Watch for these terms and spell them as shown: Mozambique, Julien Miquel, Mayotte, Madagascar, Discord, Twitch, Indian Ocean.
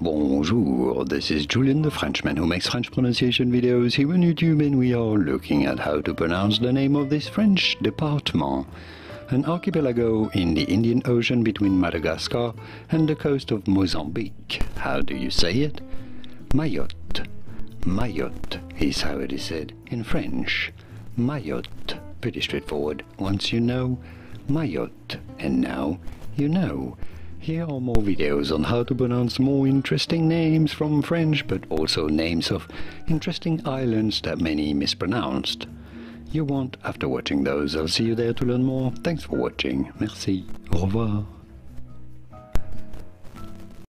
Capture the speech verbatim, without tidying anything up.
Bonjour, this is Julien, the Frenchman who makes French pronunciation videos here on YouTube, and we are looking at how to pronounce the name of this French department, an archipelago in the Indian Ocean between Madagascar and the coast of Mozambique. How do you say it? Mayotte. Mayotte is how it is said in French. Mayotte. Pretty straightforward. Once you know, Mayotte. And now you know. Here are more videos on how to pronounce more interesting names from French, but also names of interesting islands that many mispronounced. You won't after watching those. I'll see you there to learn more. Thanks for watching. Merci. Au revoir.